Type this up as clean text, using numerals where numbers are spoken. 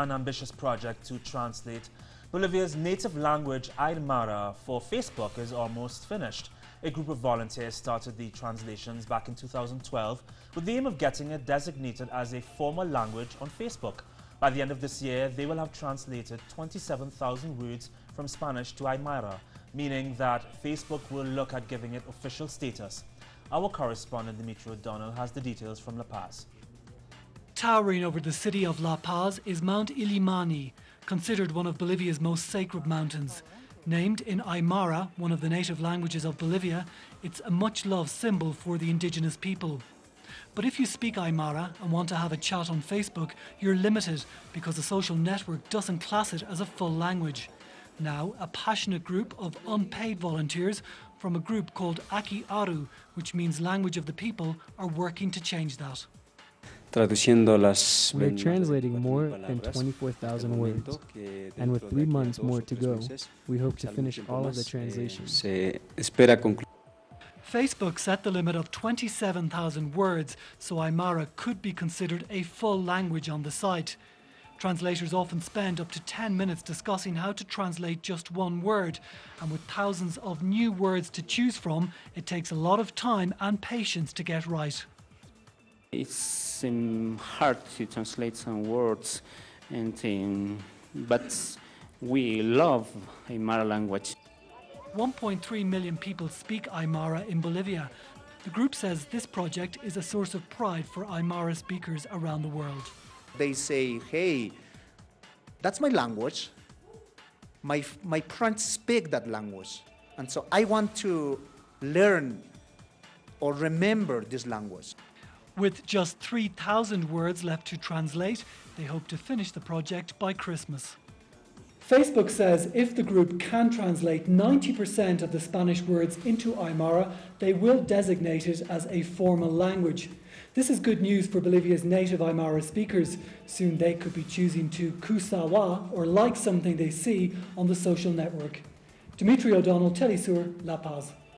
An ambitious project to translate Bolivia's native language, Aymara, for Facebook is almost finished. A group of volunteers started the translations back in 2012 with the aim of getting it designated as a formal language on Facebook. By the end of this year, they will have translated 27,000 words from Spanish to Aymara, meaning that Facebook will look at giving it official status. Our correspondent Dmitri O'Donnell has the details from La Paz. Towering over the city of La Paz is Mount Ilimani, considered one of Bolivia's most sacred mountains. Named in Aymara, one of the native languages of Bolivia, it's a much-loved symbol for the indigenous people. But if you speak Aymara and want to have a chat on Facebook, you're limited because the social network doesn't class it as a full language. Now, a passionate group of unpaid volunteers from a group called Akiaru, which means language of the people, are working to change that. We're translating more than 24,000 words, and with 3 months more to go, we hope to finish all of the translations. Facebook set the limit of 27,000 words, so Aymara could be considered a full language on the site. Translators often spend up to 10 minutes discussing how to translate just one word, and with thousands of new words to choose from, it takes a lot of time and patience to get right. It's hard to translate some words, and but we love Aymara language. 1.3 million people speak Aymara in Bolivia. The group says this project is a source of pride for Aymara speakers around the world. They say, hey, that's my language. My parents speak that language, and so I want to learn or remember this language. With just 3,000 words left to translate, they hope to finish the project by Christmas. Facebook says if the group can translate 90% of the Spanish words into Aymara, they will designate it as a formal language. This is good news for Bolivia's native Aymara speakers. Soon they could be choosing to kusawá, or like something they see on the social network. Dmitri O'Donnell, Telesur, La Paz.